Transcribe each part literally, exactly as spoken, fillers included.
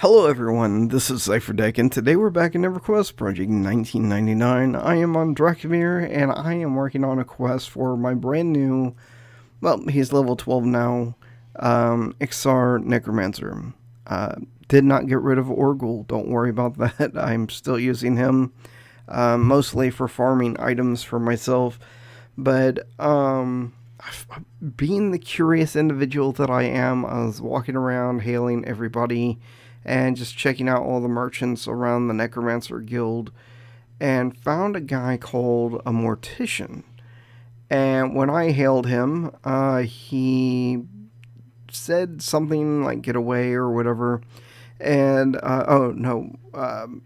Hello everyone, this is Cipher Dec, and today we're back in EverQuest Project nineteen ninety-nine. I am on Drakmir, and I am working on a quest for my brand new, well, he's level twelve now, um, Iksar Necromancer. Uh, did not get rid of Orgul, don't worry about that. I'm still using him, uh, mostly for farming items for myself, but, um... being the curious individual that I am, I was walking around hailing everybody and just checking out all the merchants around the Necromancer Guild, and found a guy called a Mortician. And when I hailed him, uh, he said something like "get away" or whatever. And uh, oh no, um,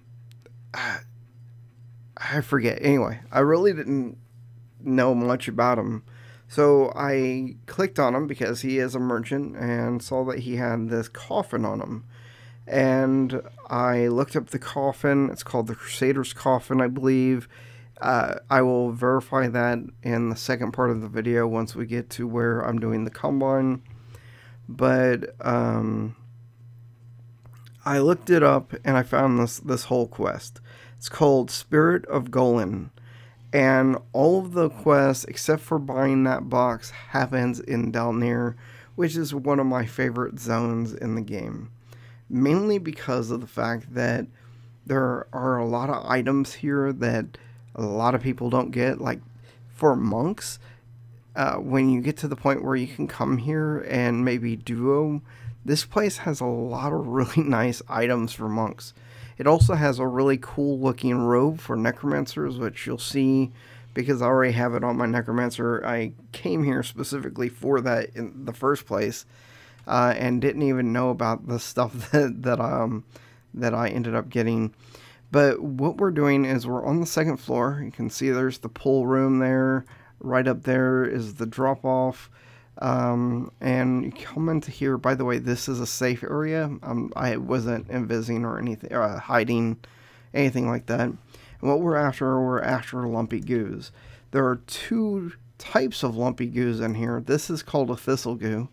I forget. Anyway, I really didn't know much about him. So I clicked on him because he is a merchant, and saw that he had this coffin on him. And I looked up the coffin. It's called the Crusader's Coffin, I believe. Uh, I will verify that in the second part of the video once we get to where I'm doing the combine. But um, I looked it up, and I found this, this whole quest. It's called Spirit of Golin. And all of the quests, except for buying that box, happens in Dalnir, which is one of my favorite zones in the game. Mainly because of the fact that there are a lot of items here that a lot of people don't get. Like, for monks, uh, when you get to the point where you can come here and maybe duo, this place has a lot of really nice items for monks. It also has a really cool looking robe for necromancers, which you'll see because I already have it on my necromancer. I came here specifically for that in the first place, uh, and didn't even know about the stuff that, that, um, that I ended up getting. But what we're doing is we're on the second floor. You can see there's the pool room there. Right up there is the drop off. Um, and you come into here, by the way, this is a safe area. Um, I wasn't invising or anything, or uh, hiding, anything like that. And what we're after, we're after lumpy goos. There are two types of lumpy goos in here. This is called a thistle goo.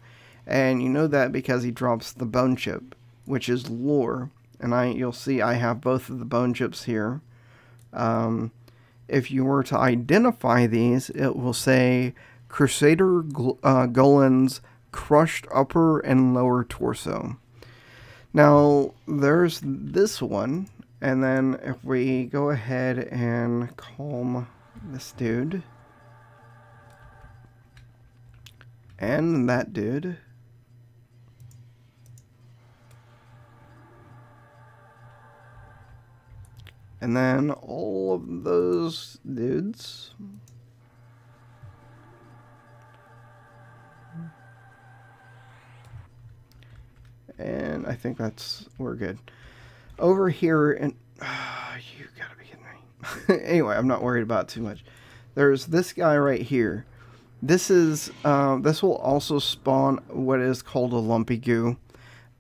And you know that because he drops the bone chip, which is lore. And I, you'll see I have both of the bone chips here. Um, if you were to identify these, it will say Crusader uh, Golin's crushed upper and lower torso. Now, there's this one, and then if we go ahead and calm this dude, and that dude, and then all of those dudes. And I think that's, we're good. Over here, and oh, you gotta be kidding me. Anyway, I'm not worried about it too much. There's this guy right here. This is, uh, this will also spawn what is called a lumpy goo.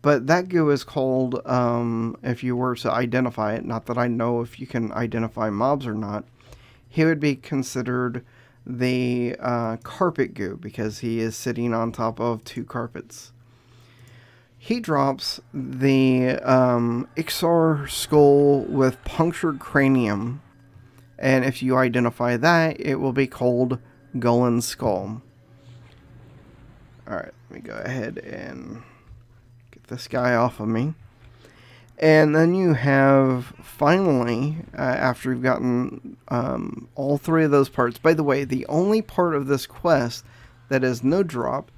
But that goo is called, um, if you were to identify it, not that I know if you can identify mobs or not, he would be considered the uh, carpet goo because he is sitting on top of two carpets. He drops the um, Iksar skull with punctured cranium, and if you identify that, it will be called Golin's skull. Alright, let me go ahead and get this guy off of me. And then you have, finally, uh, after you've gotten um, all three of those parts, by the way, the only part of this quest that is no drop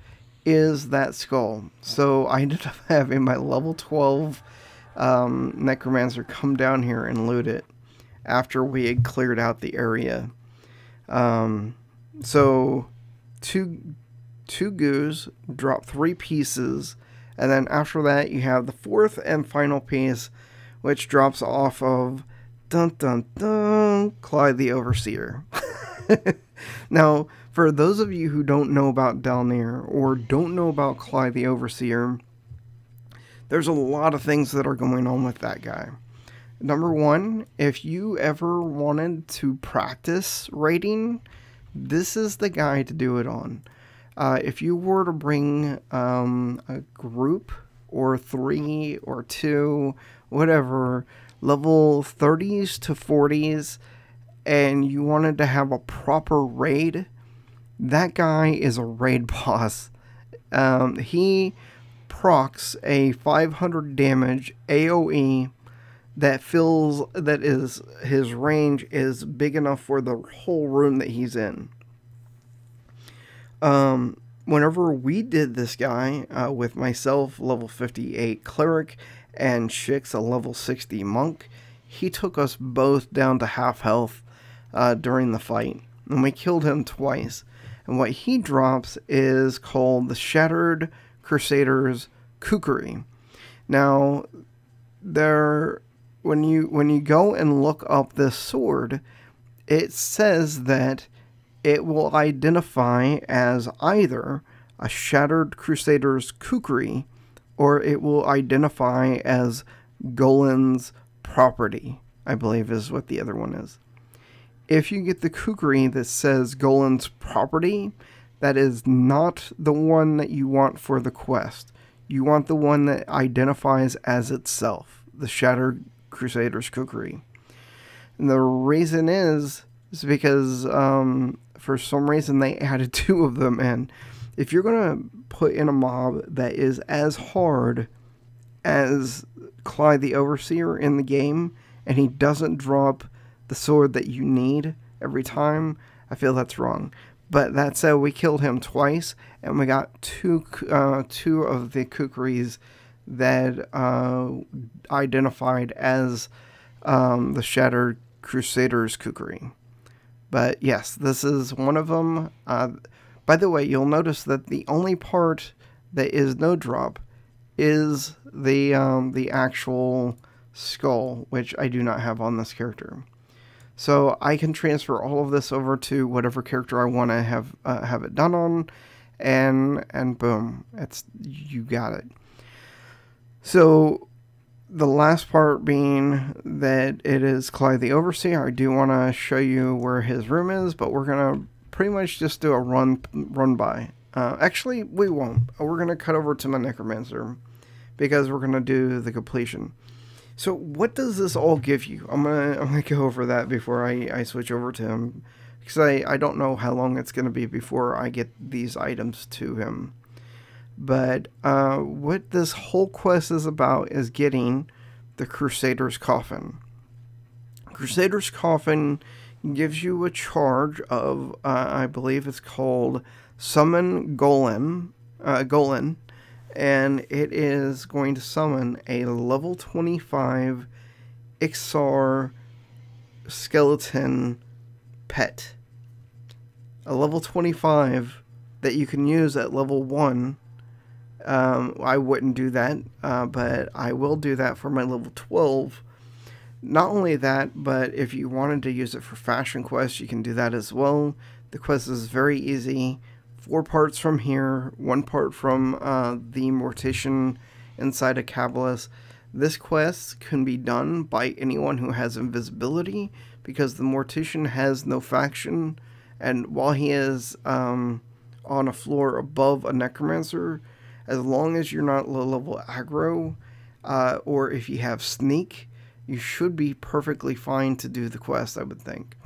is that skull. So I ended up having my level twelve um, necromancer come down here and loot it after we had cleared out the area. Um, so two two goos drop three pieces, and then after that you have the fourth and final piece, which drops off of dun dun dun Clyde the Overseer. Now, for those of you who don't know about Dalnir or don't know about Clyde the Overseer, there's a lot of things that are going on with that guy. Number one, if you ever wanted to practice raiding, this is the guy to do it on. Uh, if you were to bring um, a group or three or two, whatever, level thirties to forties, and you wanted to have a proper raid, that guy is a raid boss. Um, he procs a five hundred damage A O E that fills, that is, his range is big enough for the whole room that he's in. Um, whenever we did this guy, uh, with myself, level fifty-eight cleric, and Shix, a level sixty monk, he took us both down to half health uh, during the fight, and we killed him twice. And what he drops is called the Shattered Crusader's Kukri. Now, there, when you when you go and look up this sword, it says that it will identify as either a Shattered Crusader's Kukri, or it will identify as Golin's Property, I believe is what the other one is. If you get the Kukri that says Golin's Property, that is not the one that you want for the quest. You want the one that identifies as itself, the Shattered Crusader's Kukri. And the reason is, is because um, for some reason they added two of them in. If you're going to put in a mob that is as hard as Clyde the Overseer in the game, and he doesn't drop the sword that you need every time, I feel that's wrong. But that said, we killed him twice, and we got two uh, two of the Kukris that uh, identified as um, the Shattered Crusader's Kukri. But yes, this is one of them. Uh, by the way, you'll notice that the only part that is no drop is the um, the actual skull, which I do not have on this character. So I can transfer all of this over to whatever character I want to have uh, have it done on, and and boom, it's, you got it. So the last part being that it is Clyde the Overseer. I do want to show you where his room is, but we're gonna pretty much just do a run run by. Uh, actually, we won't. We're gonna cut over to my Necromancer because we're gonna do the completion. So what does this all give you? I'm gonna I'm gonna go over that before I, I switch over to him, because I, I don't know how long it's gonna be before I get these items to him. But uh, what this whole quest is about is getting the Crusader's Coffin. Crusader's Coffin gives you a charge of uh, I believe it's called Summon Golin, uh, Golin. And it is going to summon a level twenty-five Iksar skeleton pet. A level twenty-five that you can use at level one. Um, I wouldn't do that, uh, but I will do that for my level twelve. Not only that, but if you wanted to use it for fashion quests, you can do that as well. The quest is very easy. Four parts from here, one part from uh, the Mortician inside of Cabalus. This quest can be done by anyone who has invisibility, because the Mortician has no faction, and while he is um, on a floor above a Necromancer, as long as you're not low-level aggro, uh, or if you have sneak, you should be perfectly fine to do the quest, I would think.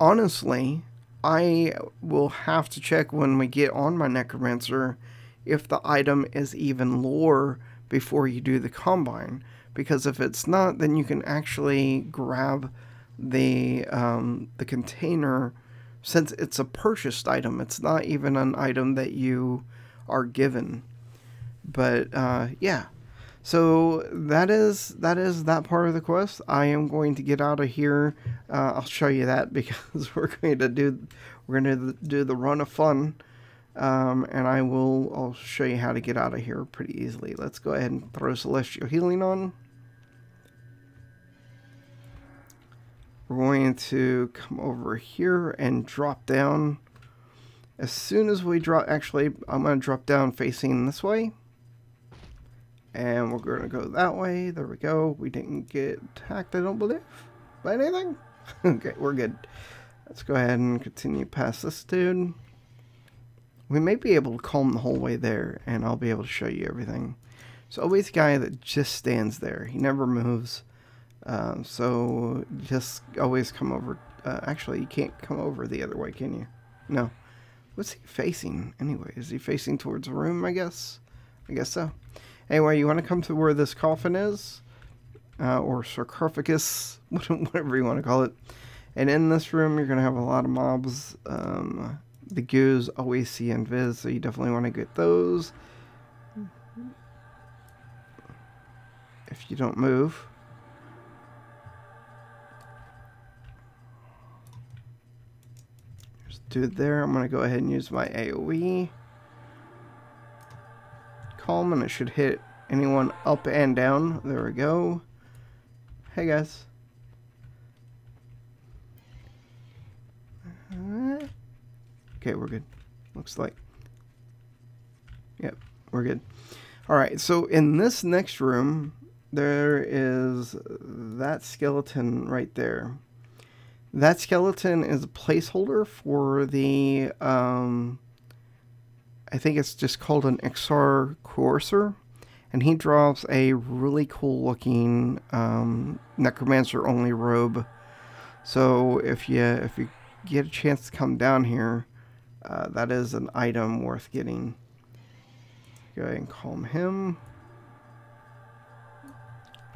Honestly, I will have to check when we get on my Necromancer if the item is even lore before you do the Combine, because if it's not, then you can actually grab the um, the container, since it's a purchased item. It's not even an item that you are given. But uh, yeah, so that is that is that part of the quest. I am going to get out of here. Uh, I'll show you that, because we're going to do we're going to do the run of fun, um, and I will I'll show you how to get out of here pretty easily. Let's go ahead and throw Celestial Healing on. We're going to come over here and drop down. As soon as we drop, actually, I'm going to drop down facing this way. And we're going to go that way. There we go. We didn't get attacked, I don't believe, by anything. Okay, we're good. Let's go ahead and continue past this dude. We may be able to calm the whole way there, and I'll be able to show you everything. He's always a guy that just stands there. He never moves. Um, so just always come over. Uh, actually, you can't come over the other way, can you? No. What's he facing anyway? Is he facing towards the room, I guess? I guess so. Anyway, you want to come to where this coffin is? Uh, or sarcophagus, whatever you want to call it. And in this room, you're going to have a lot of mobs. Um, the goos always see invis, so you definitely want to get those. If you don't move. There's a dude there. I'm going to go ahead and use my AoE. Calm, and it should hit anyone up and down. There we go. Hey, guys. Uh, okay, we're good. Looks like. Yep, we're good. Alright, so in this next room, there is that skeleton right there. That skeleton is a placeholder for the, um, I think it's just called an Iksar Coercer. And he drops a really cool looking um, Necromancer only robe. So if you, if you get a chance to come down here, uh, that is an item worth getting. Go ahead and calm him.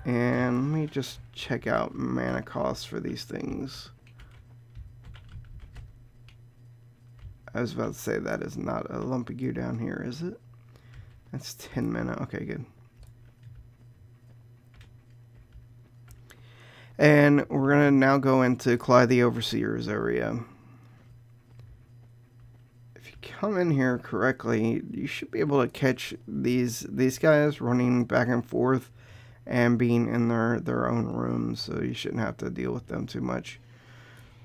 And let me just check out mana costs for these things. I was about to say that is not a lump of goo down here, is it? That's ten mana. Okay, good. And we're going to now go into Clyde the Overseer's area. Come in here correctly, you should be able to catch these these guys running back and forth and being in their their own rooms, so you shouldn't have to deal with them too much.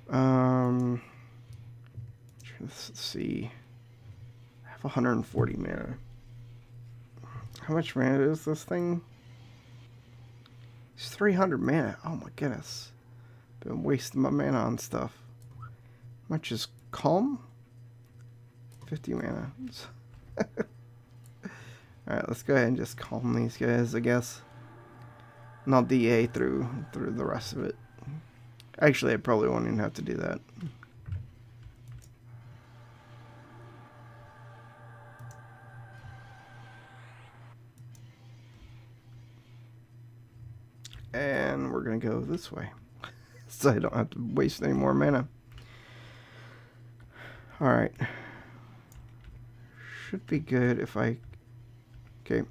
Um, let's see, I have one hundred forty mana. How much mana is this thing? It's three hundred mana. Oh my goodness, been wasting my mana on stuff. How much is Calm? fifty mana. Alright, let's go ahead and just calm these guys, I guess. And I'll D A through, through the rest of it. Actually, I probably won't even have to do that. And we're going to go this way. So I don't have to waste any more mana. Alright. Should be good if I... Okay.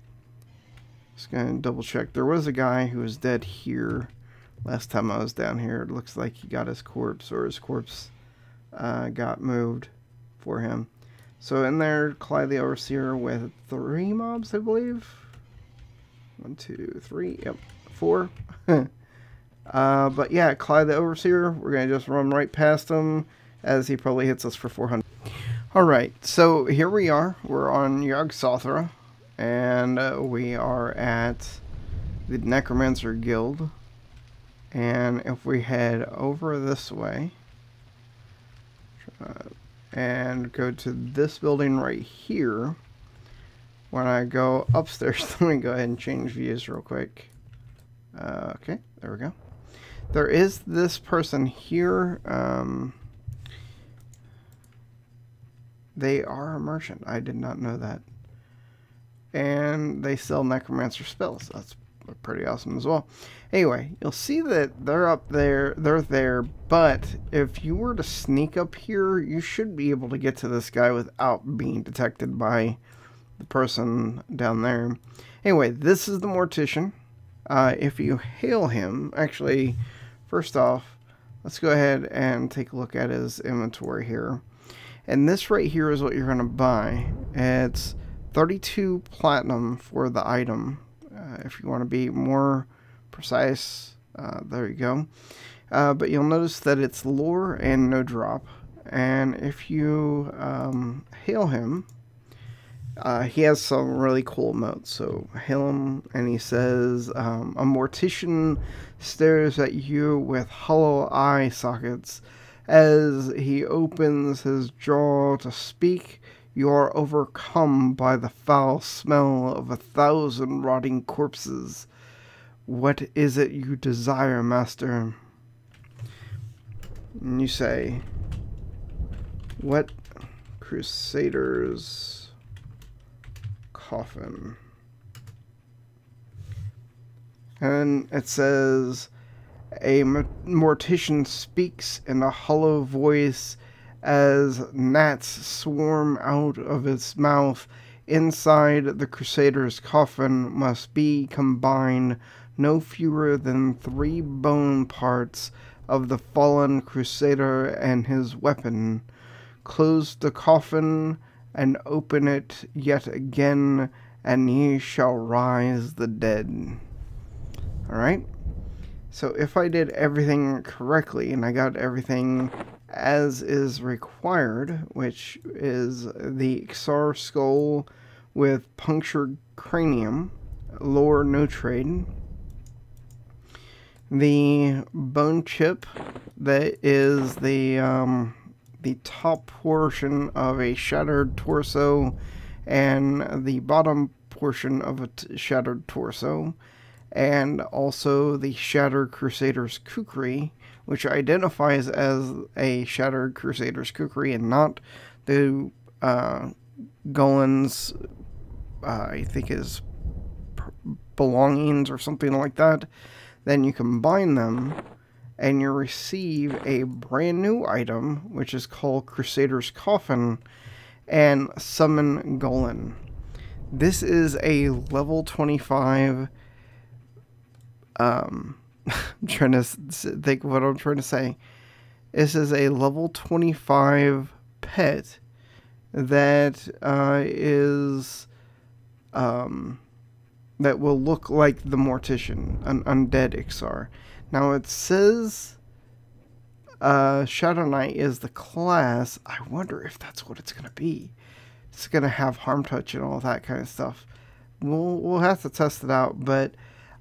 Just gonna double check. There was a guy who was dead here last time I was down here. It looks like he got his corpse, or his corpse uh, got moved for him. So in there, Clyde the Overseer with three mobs, I believe. One, two, three. Yep. Four. uh, but yeah, Clyde the Overseer. We're gonna just run right past him as he probably hits us for four hundred. Alright, so here we are. We're on Yogsothra, and uh, we are at the Necromancer Guild. And if we head over this way, uh, and go to this building right here, when I go upstairs, let me go ahead and change views real quick. Uh, okay, there we go. There is this person here. Um... They are a merchant. I did not know that. And they sell Necromancer spells. That's pretty awesome as well. Anyway, you'll see that they're up there. They're there. But if you were to sneak up here, you should be able to get to this guy without being detected by the person down there. Anyway, this is the Mortician. Uh, if you hail him... Actually, first off, let's go ahead and take a look at his inventory here. And this right here is what you're going to buy. It's thirty-two platinum for the item. Uh, if you want to be more precise, uh, there you go. Uh, but you'll notice that it's lore and no drop. And if you um, hail him, uh, he has some really cool emotes. So hail him, and he says, um, a mortician stares at you with hollow eye sockets. As he opens his jaw to speak, You are overcome by the foul smell of a thousand rotting corpses. What is it you desire, master? And you say, what? Crusader's Coffin. And it says, a mortician speaks in a hollow voice as gnats swarm out of its mouth. Inside the Crusader's Coffin must be combined no fewer than three bone parts of the fallen Crusader and his weapon. Close the coffin and open it yet again, and ye shall rise the dead. Alright? So if I did everything correctly, and I got everything as is required, which is the Iksar skull with punctured cranium, lore no trade, the bone chip that is the, um, the top portion of a shattered torso and the bottom portion of a t shattered torso, and also the Shattered Crusader's Kukri, which identifies as a Shattered Crusader's Kukri and not the uh, Golin's, uh, I think his belongings or something like that. Then you combine them and you receive a brand new item, which is called Crusader's Coffin and Summon Golin. This is a level twenty-five... Um, I'm trying to think of what I'm trying to say. This is a level twenty-five pet that uh, is um, that will look like the Mortician, an undead Iksar. Now it says uh, Shadow Knight is the class. I wonder if that's what it's gonna be. It's gonna have harm touch and all that kind of stuff. We'll we'll have to test it out, but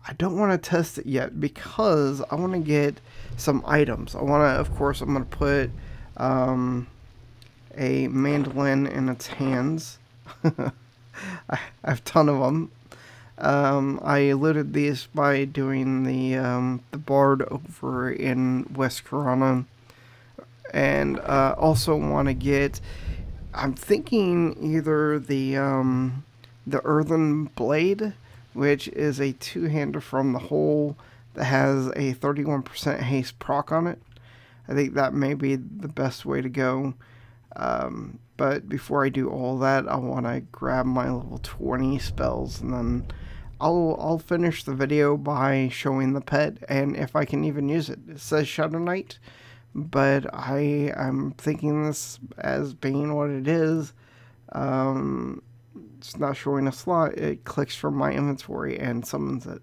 I don't want to test it yet because I want to get some items. I want to, of course, I'm going to put um, a mandolin in its hands. I have a ton of them. Um, I eluded these by doing the um, the bard over in West Corona. And uh, also want to get, I'm thinking either the, um, the Earthen Blade, which is a two-hander from the hole that has a thirty-one percent haste proc on it. I think that may be the best way to go. Um, but before I do all that, I want to grab my level twenty spells, and then I'll, I'll finish the video by showing the pet and if I can even use it. It says Shadow Knight, but I, I'm thinking this as being what it is. Um... It's not showing a slot. It clicks from my inventory and summons it.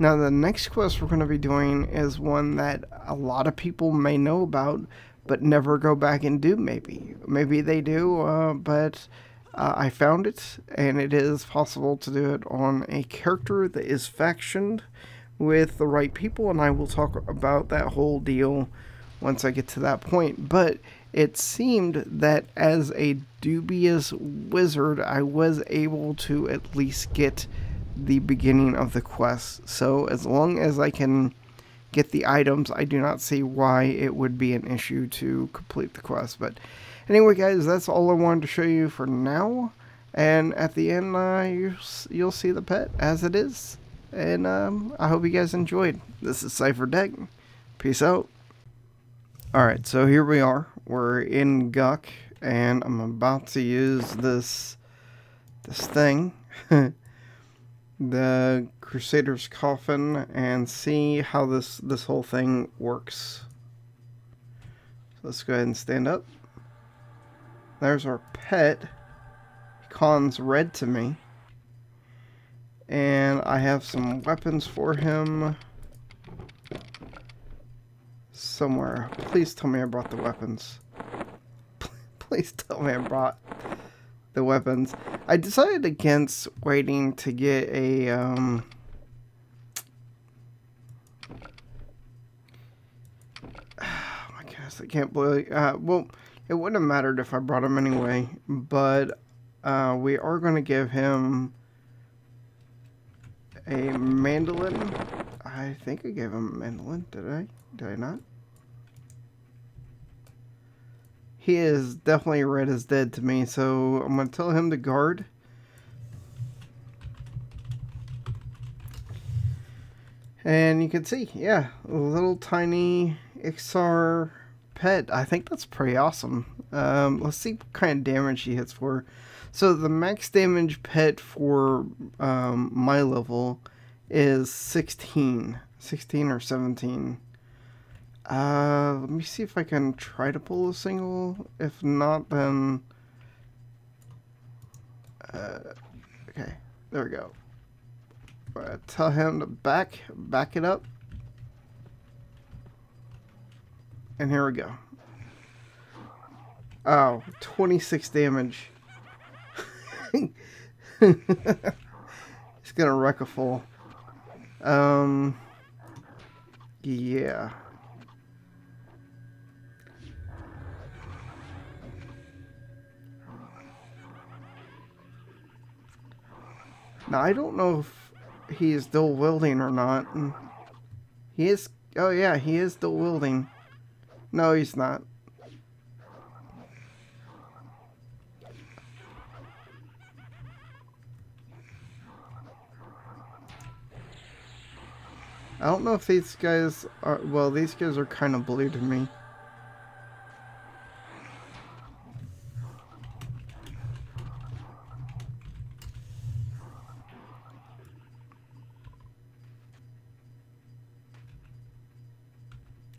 Now the next quest we're going to be doing is one that a lot of people may know about but never go back and do. Maybe maybe they do, uh, but uh, I found it, and it is possible to do it on a character that is factioned with the right people, and I will talk about that whole deal once I get to that point. But it seemed that as a dubious wizard, I was able to at least get the beginning of the quest. So as long as I can get the items, I do not see why it would be an issue to complete the quest. But anyway, guys, that's all I wanted to show you for now. And at the end, uh, you, you'll see the pet as it is. And um, I hope you guys enjoyed. This is Cipher Dec. Peace out. Alright, so here we are. We're in Guk, and I'm about to use this this thing, the Crusader's Coffin, and see how this, this whole thing works. So let's go ahead and stand up. There's our pet. He cons red to me. And I have some weapons for him. Somewhere. Please tell me I brought the weapons. Please tell me I brought the weapons. I decided against waiting to get a um oh my gosh, I can't believe uh well, It wouldn't have mattered if I brought him anyway, but uh, we are going to give him a mandolin. I think I gave him a mandolin, did I? Did I not? He is definitely red as dead to me, so I'm going to tell him to guard. And you can see, yeah, a little tiny Iksar pet. I think that's pretty awesome. Um, let's see what kind of damage she hits for. So the max damage pet for um, my level is sixteen, sixteen or seventeen. Uh, let me see if I can try to pull a single. If not, then uh, okay, there we go. Uh, tell him to back, back it up. And here we go. Oh, twenty-six damage. It's gonna wreck a fool. Um, yeah. Now, I don't know if he is dual wielding or not. He is. Oh yeah, he is dual wielding. No, he's not. I don't know if these guys are. Well, these guys are kind of blue to me.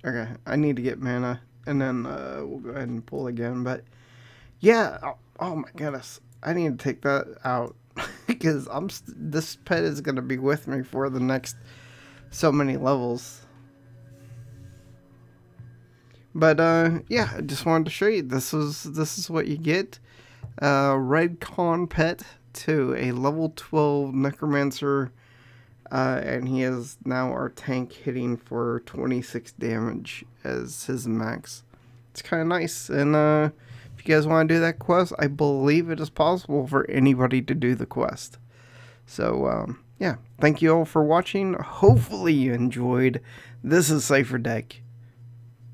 Okay, I need to get mana, and then uh, we'll go ahead and pull again, but yeah, oh, oh my goodness, I need to take that out, because I'm st this pet is going to be with me for the next so many levels. But uh, yeah, I just wanted to show you, this is, this is what you get, uh, Red Con Pet two, a level twelve Necromancer. Uh, and he is now our tank, hitting for twenty-six damage as his max. It's kind of nice. And uh, if you guys want to do that quest, I believe it is possible for anybody to do the quest. So um, yeah, thank you all for watching. Hopefully you enjoyed. This is Cipher Dec.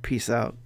Peace out.